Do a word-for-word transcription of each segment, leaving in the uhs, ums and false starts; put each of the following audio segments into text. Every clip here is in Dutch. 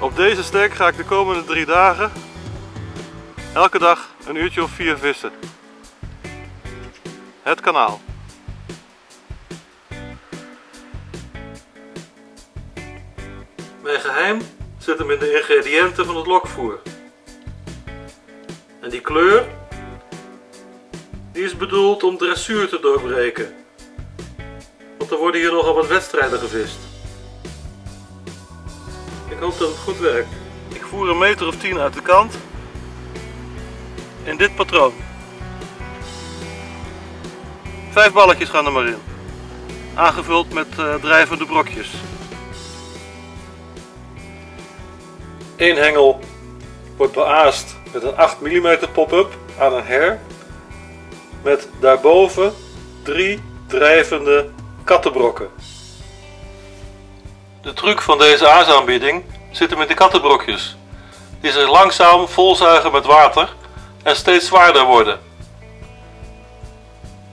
Op deze stek ga ik de komende drie dagen elke dag een uurtje of vier vissen. Het kanaal. Mijn geheim zit hem in de ingrediënten van het lokvoer. En die kleur, die is bedoeld om dressuur te doorbreken. Want er worden hier nogal wat wedstrijden gevist. Ik hoop dat het goed werkt. Ik voer een meter of tien uit de kant. In dit patroon. Vijf balletjes gaan er maar in. Aangevuld met uh, drijvende brokjes. Eén hengel wordt beaast met een acht millimeter pop-up aan een her. Met daarboven drie drijvende kattenbrokken. De truc van deze aasaanbieding zit hem in de kattenbrokjes. Die zich langzaam volzuigen met water en steeds zwaarder worden.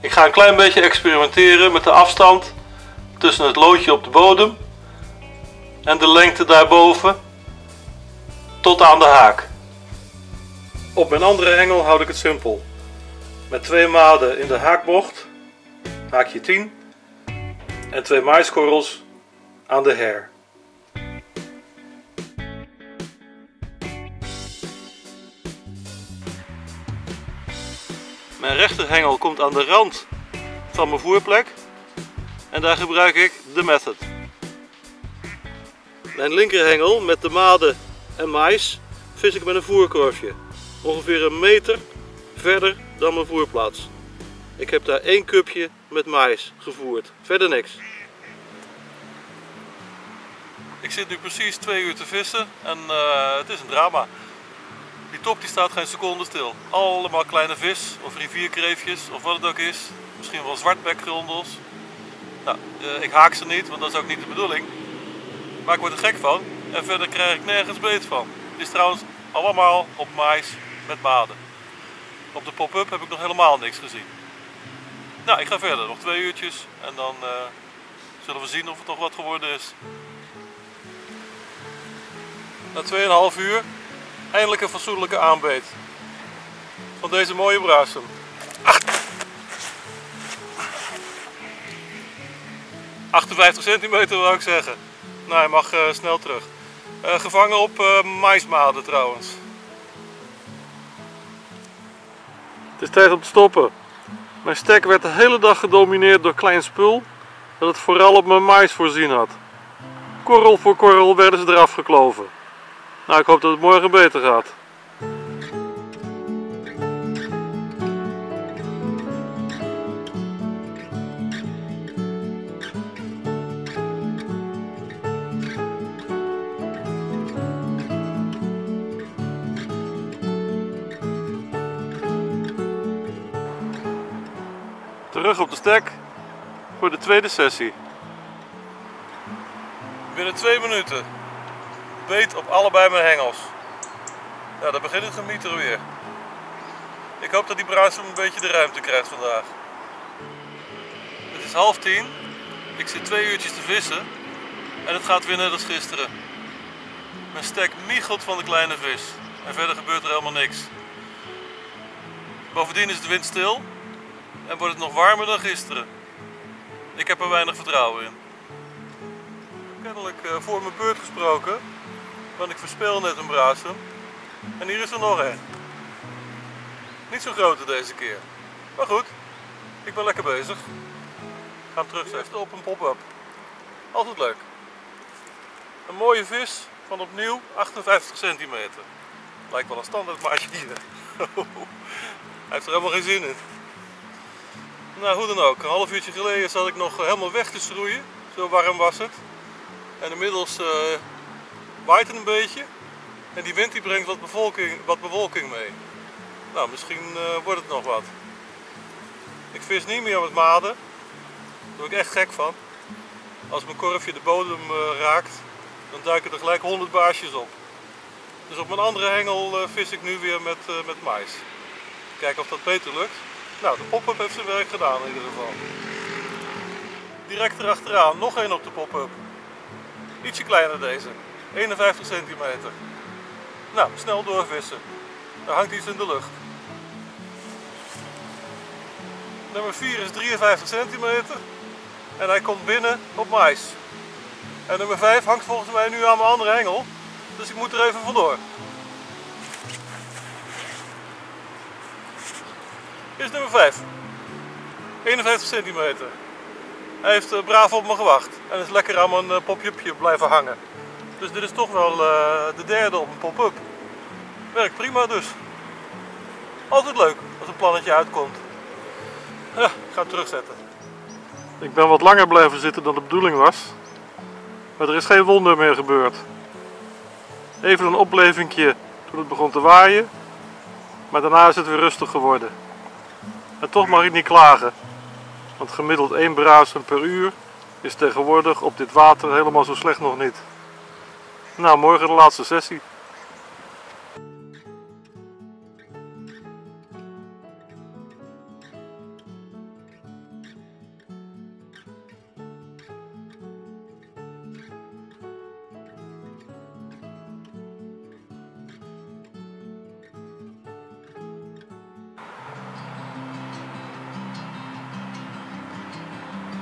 Ik ga een klein beetje experimenteren met de afstand tussen het loodje op de bodem en de lengte daarboven tot aan de haak. Op mijn andere hengel houd ik het simpel. Met twee maden in de haakbocht, haakje tien, en twee maïskorrels aan de her. Mijn rechterhengel komt aan de rand van mijn voerplek en daar gebruik ik de method. Mijn linkerhengel met de maden en mais vis ik met een voerkorfje, ongeveer een meter verder dan mijn voerplaats. Ik heb daar één cupje met mais gevoerd, verder niks. Ik zit nu precies twee uur te vissen en uh, het is een drama. Die top die staat geen seconde stil. Allemaal kleine vis of rivierkreefjes of wat het ook is. Misschien wel zwartbekgrondels. Nou, uh, ik haak ze niet, want dat is ook niet de bedoeling. Maar ik word er gek van en verder krijg ik nergens beet van. Het is trouwens allemaal op mais met maden. Op de pop-up heb ik nog helemaal niks gezien. Nou, ik ga verder. Nog twee uurtjes en dan uh, zullen we zien of het nog wat geworden is. Na twee en een half uur eindelijk een fatsoenlijke aanbeet van deze mooie brasem. achtenvijftig centimeter wou ik zeggen. Nou, hij mag uh, snel terug. Uh, gevangen op uh, maïsmaden trouwens. Het is tijd om te stoppen. Mijn stek werd de hele dag gedomineerd door klein spul dat het vooral op mijn maïs voorzien had. Korrel voor korrel werden ze eraf gekloven. Nou, ik hoop dat het morgen beter gaat. Terug op de stek voor de tweede sessie. Binnen twee minuten. Beet op allebei mijn hengels. Ja, dan begint het gemieter weer. Ik hoop dat die brasem een beetje de ruimte krijgt vandaag. Het is half tien. Ik zit twee uurtjes te vissen. En het gaat weer net als gisteren. Mijn stek miechelt van de kleine vis. En verder gebeurt er helemaal niks. Bovendien is de wind stil. En wordt het nog warmer dan gisteren. Ik heb er weinig vertrouwen in. Kennelijk voor mijn beurt gesproken. Want ik verspeel net een brasem. En hier is er nog een. Niet zo grote deze keer. Maar goed, ik ben lekker bezig. Ik ga hem terugzetten op een pop-up. Altijd leuk. Een mooie vis van opnieuw achtenvijftig centimeter. Lijkt wel een standaard maatje hier. Hij heeft er helemaal geen zin in. Nou, hoe dan ook. Een half uurtje geleden zat ik nog helemaal weg te schroeien. Zo warm was het. En inmiddels uh, waait het een beetje en die wind die brengt wat, bevolking, wat bewolking mee. Nou, misschien uh, wordt het nog wat. Ik vis niet meer met maden, daar word ik echt gek van. Als mijn korfje de bodem uh, raakt, dan duiken er gelijk honderd baasjes op. Dus op mijn andere hengel uh, vis ik nu weer met, uh, met mais. Kijken of dat beter lukt. Nou, de pop-up heeft zijn werk gedaan in ieder geval. Direct erachteraan, nog één op de pop-up. Ietsje kleiner deze. eenenvijftig centimeter. Nou, snel doorvissen. Daar hangt iets in de lucht. Nummer vier is drieënvijftig centimeter en hij komt binnen op mais. En nummer vijf hangt volgens mij nu aan mijn andere hengel, dus ik moet er even vandoor. Hier is nummer vijf, eenenvijftig centimeter. Hij heeft braaf op me gewacht en is lekker aan mijn pop-upje blijven hangen. Dus dit is toch wel de derde op een pop-up. Werkt prima dus. Altijd leuk als een plannetje uitkomt. Ja, ik ga hem terugzetten. Ik ben wat langer blijven zitten dan de bedoeling was. Maar er is geen wonder meer gebeurd. Even een oplevingje toen het begon te waaien. Maar daarna is het weer rustig geworden. En toch mag ik niet klagen. Want gemiddeld één bruisen per uur is tegenwoordig op dit water helemaal zo slecht nog niet. Nou, morgen de laatste sessie.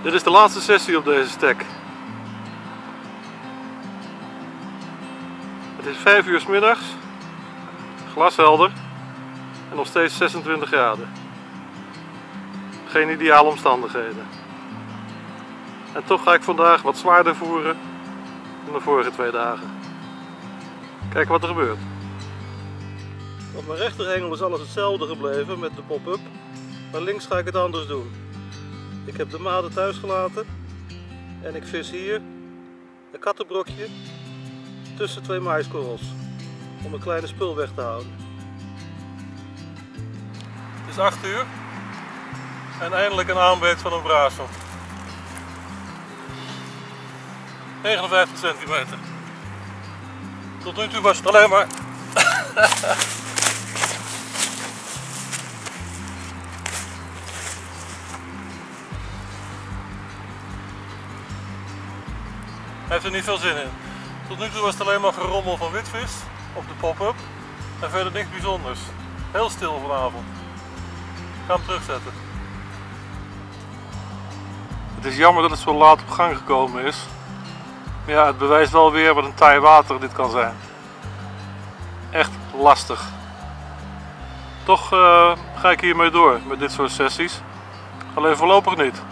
Dit is de laatste sessie op deze stek. Het is vijf uur 's middags, glashelder en nog steeds zesentwintig graden. Geen ideale omstandigheden. En toch ga ik vandaag wat zwaarder voeren dan de vorige twee dagen. Kijk wat er gebeurt. Op mijn rechterhengel is alles hetzelfde gebleven met de pop-up, maar links ga ik het anders doen. Ik heb de maden thuis gelaten en ik vis hier een kattenbrokje tussen twee maïskorrels om een kleine spul weg te houden. Het is acht uur en eindelijk een aanbeet van een brazel. negenenvijftig centimeter. Tot nu toe was het alleen maar... Hij heeft er niet veel zin in. Tot nu toe was het alleen maar gerommel van witvis op de pop-up en verder niks bijzonders. Heel stil vanavond. Ik ga hem terugzetten. Het is jammer dat het zo laat op gang gekomen is. Maar ja, het bewijst wel weer wat een taai water dit kan zijn. Echt lastig. Toch uh, ga ik hiermee door met dit soort sessies. Alleen voorlopig niet.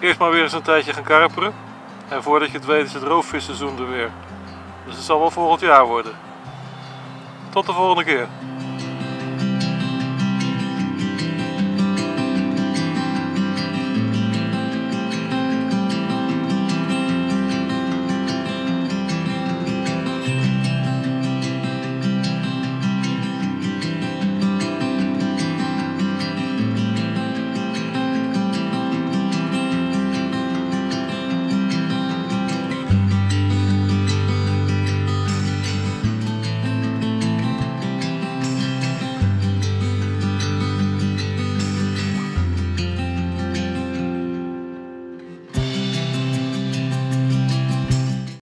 Eerst maar weer eens een tijdje gaan karperen. En voordat je het weet is het roofvisseizoen er weer. Dus het zal wel volgend jaar worden. Tot de volgende keer.